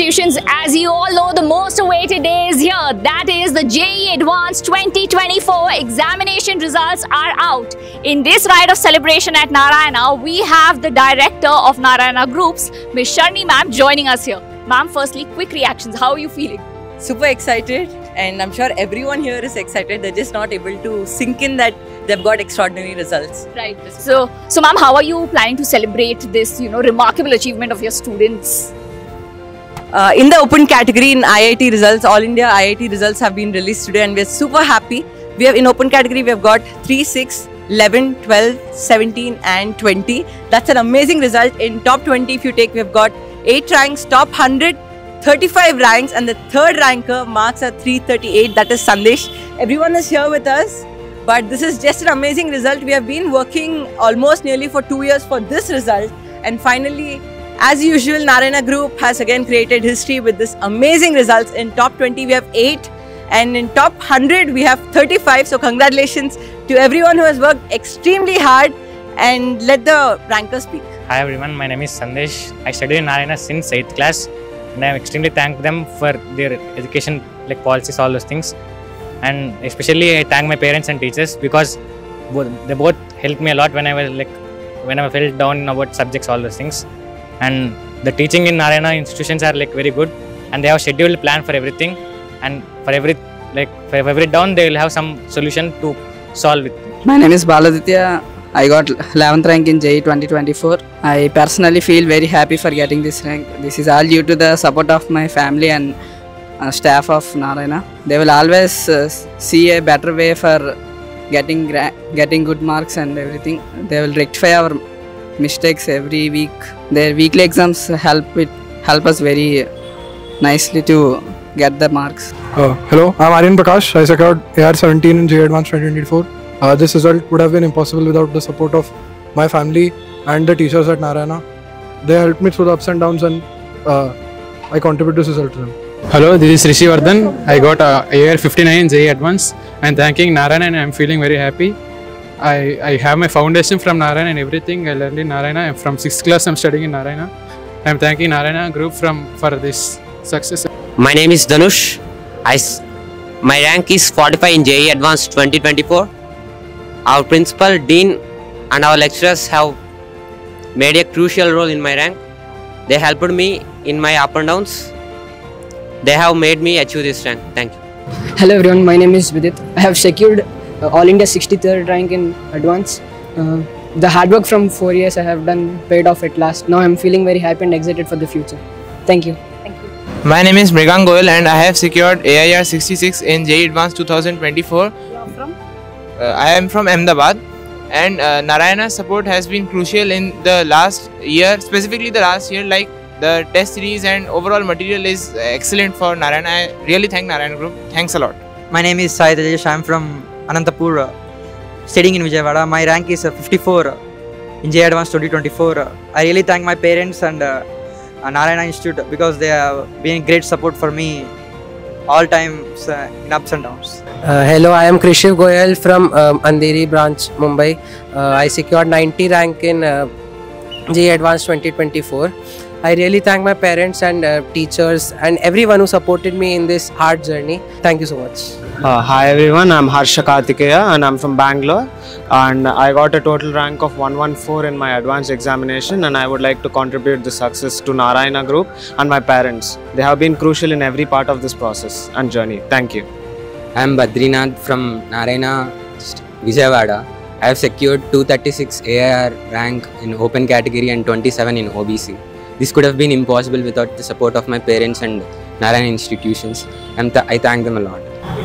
institutions. As you all know, the most awaited day is here. That is, the JEE Advanced 2024 examination results are out. In this ride of celebration at Narayana, we have the director of Narayana Groups, Ms. Sharni ma'am, joining us here. Ma'am, firstly, quick reactions. How are you feeling? Super excited, and I'm sure everyone here is excited. They're just not able to sink in that they've got extraordinary results. Right. So ma'am, how are you planning to celebrate this, remarkable achievement of your students? In the open category in IIT results, All India IIT results have been released today, and we're super happy. We have, in open category, we have got 3, 6, 11, 12, 17 and 20. That's an amazing result. In top 20, if you take, we have got 8 ranks, top 100, 35 ranks, and the third ranker marks are 338, that is Sandesh. Everyone is here with us, but this is just an amazing result. We have been working almost nearly for 2 years for this result, and finally, as usual, Narayana Group has again created history with this amazing results. In top 20, we have 8, and in top 100, we have 35. So congratulations to everyone who has worked extremely hard, and let the rankers speak. Hi everyone, my name is Sandesh. I studied in Narayana since 8th class, and I am extremely thankful them for their education policies, all those things. And especially I thank my parents and teachers, because they both helped me a lot when I was when I felt down about subjects, all those things. And the teaching in Narayana institutions are very good, and they have scheduled plan for everything, and for every down they will have some solution to solve it. My name is Baladitya. I got 11th rank in JEE 2024. I personally feel very happy for getting this rank. This is all due to the support of my family and staff of Narayana. They will always see a better way for getting good marks and everything. They will rectify our mistakes every week. Their weekly exams help us very nicely to get the marks. Hello, I'm Aryan Prakash. I secured AR 17 in JEE Advanced 2024. This result would have been impossible without the support of my family and the teachers at Narayana. They helped me through the ups and downs, and I contribute this result to them. Hello, this is Rishi Vardhan. I got AR 59 in JEE Advanced, and thanking Narayana, and I'm feeling very happy. I have my foundation from Narayana and everything. I learned in Narayana. I'm from 6th class, I'm studying in Narayana. I'm thanking Narayana Group for this success. My name is Dhanush. My rank is 45 in JEE Advanced 2024. Our principal, dean and our lecturers have made a crucial role in my rank. They helped me in my up and downs. They have made me achieve this rank. Thank you. Hello everyone, my name is Vidit. I have secured All India 63rd rank in Advanced. The hard work from 4 years I have done paid off at last. Now I am feeling very happy and excited for the future. Thank you. Thank you. My name is Mrikang Goyal, and I have secured AIR 66 in JEE Advanced 2024. You are from? I am from Ahmedabad, and Narayana's support has been crucial in the last year, specifically the last year. The test series and overall material is excellent for Narayana. I really thank Narayana Group. Thanks a lot. My name is Sahit Ajesh. I am from Anantapur, studying in Vijayawada. My rank is 54 in JEE Advanced 2024. I really thank my parents and Narayana Institute, because they have been great support for me all times in ups and downs. Hello, I am Krishiv Goyal from Andheri branch, Mumbai. I secured 90 rank in JEE Advanced 2024. I really thank my parents and teachers and everyone who supported me in this hard journey. Thank you so much. Hi everyone, I'm Harsha Karthikeya, and I'm from Bangalore, and I got a total rank of 114 in my advanced examination, and I would like to contribute the success to Narayana Group and my parents. They have been crucial in every part of this process and journey. Thank you. I'm Badrinath from Narayana, Vijayawada. I have secured 236 AIR rank in open category and 27 in OBC. This could have been impossible without the support of my parents and Narayana institutions, and I thank them a lot.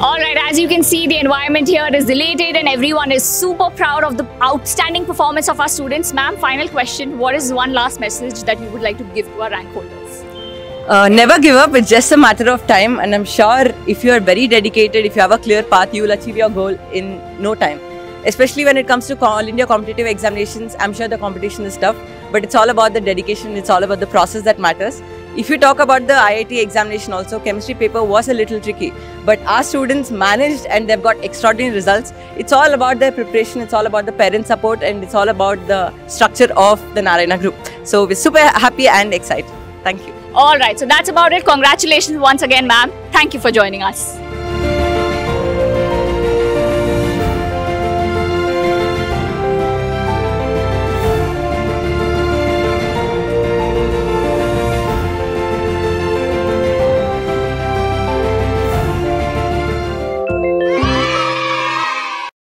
Alright, as you can see, the environment here is elated, and everyone is super proud of the outstanding performance of our students. Ma'am, final question. What is one last message that you would like to give to our rank holders? Never give up. It's just a matter of time, and I'm sure if you are very dedicated, if you have a clear path, you will achieve your goal in no time. Especially when it comes to All India competitive examinations, I'm sure the competition is tough, but it's all about the dedication, it's all about the process that matters. If you talk about the IIT examination also, chemistry paper was a little tricky, but our students managed and they've got extraordinary results. It's all about their preparation, it's all about the parent support, and it's all about the structure of the Narayana Group. So we're super happy and excited. Thank you. All right, so that's about it. Congratulations once again, ma'am. Thank you for joining us.